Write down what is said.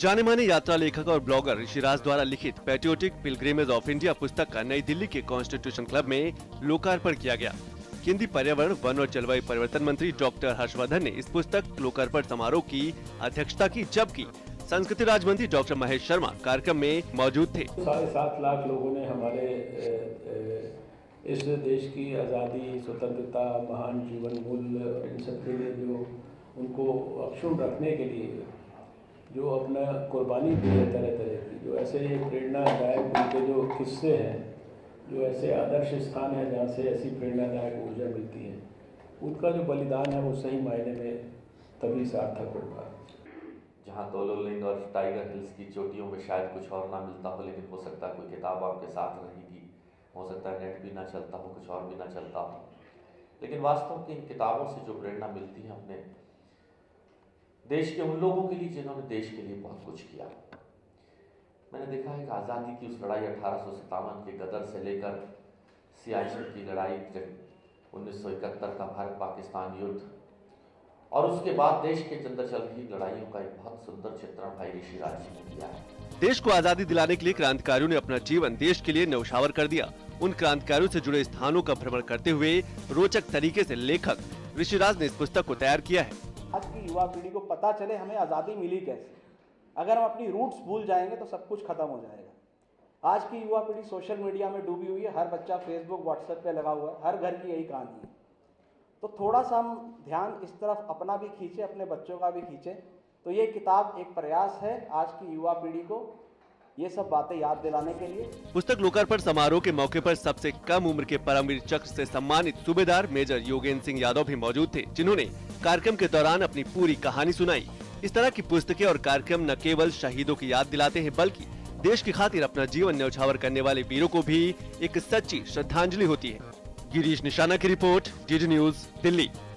जाने माने यात्रा लेखक और ब्लॉगर ऋषिराज द्वारा लिखित पैट्रियोटिक पिलग्रिमेज ऑफ इंडिया पुस्तक का नई दिल्ली के कॉन्स्टिट्यूशन क्लब में लोकार्पण किया गया। केंद्रीय पर्यावरण, वन और जलवायु परिवर्तन मंत्री डॉक्टर हर्षवर्धन ने इस पुस्तक लोकार्पण समारोह की अध्यक्षता की, जबकि संस्कृति राज्य मंत्री डॉक्टर महेश शर्मा कार्यक्रम में मौजूद थे। 7.5 लाख लोगों ने हमारे इस देश की आज़ादी, स्वतंत्रता, महान जीवन मूल्य, इन सब के लिए जो उनको अक्षुण रखने के लिए जो अपना कुर्बानी दी है तरह तरह की, जो ऐसे प्रेरणादायक उनके जो किस्से हैं, जो ऐसे आदर्श स्थान हैं जहाँ से ऐसी प्रेरणादायक ऊर्जा मिलती है, उनका जो बलिदान है वो सही मायने में तभी सार्थक होगा। जहाँ तोलोलिंग और टाइगर हिल्स की चोटियों में शायद कुछ और ना मिलता हो, लेकिन हो सकता है कोई किताब आपके साथ रहेगी, हो सकता है नेट भी ना चलता हो, कुछ और भी ना चलता हो, लेकिन वास्तव में इन किताबों से जो प्रेरणा मिलती है अपने देश के उन लोगों के लिए जिन्होंने देश के लिए बहुत कुछ किया। मैंने देखा है कि आज़ादी की उस लड़ाई 1857 के गदर से लेकर सियाचिन की लड़ाई, 1971 का भारत पाकिस्तान युद्ध और उसके बाद देश के अंदर चल रही लड़ाइयों का एक बहुत सुंदर चित्रण भाई ऋषिराज जी ने किया है। देश को आजादी दिलाने के लिए क्रांतिकारियों ने अपना जीवन देश के लिए न्यौछावर कर दिया। उन क्रांतिकारियों से जुड़े स्थानों का भ्रमण करते हुए रोचक तरीके से लेखक ऋषिराज ने इस पुस्तक को तैयार किया है। आज की युवा पीढ़ी को पता चले हमें आजादी मिली कैसे। अगर हम अपनी रूट्स भूल जाएंगे तो सब कुछ खत्म हो जाएगा। आज की युवा पीढ़ी सोशल मीडिया में डूबी हुई है, हर बच्चा फेसबुक, व्हाट्सएप पे लगा हुआ है, हर घर की यही क्रांति है। तो थोड़ा सा हम ध्यान इस तरफ अपना भी खींचे, अपने बच्चों का भी खींचे। तो ये किताब एक प्रयास है आज की युवा पीढ़ी को ये सब बातें याद दिलाने के लिए। पुस्तक लोकार्पण समारोह के मौके पर सबसे कम उम्र के परमवीर चक्र से सम्मानित सूबेदार मेजर योगेंद्र सिंह यादव भी मौजूद थे, जिन्होंने कार्यक्रम के दौरान अपनी पूरी कहानी सुनाई। इस तरह की पुस्तकें और कार्यक्रम न केवल शहीदों की याद दिलाते हैं, बल्कि देश की खातिर अपना जीवन न्यौछावर करने वाले वीरों को भी एक सच्ची श्रद्धांजलि होती है। गिरीश निशाना की रिपोर्ट, डीडी न्यूज़, दिल्ली।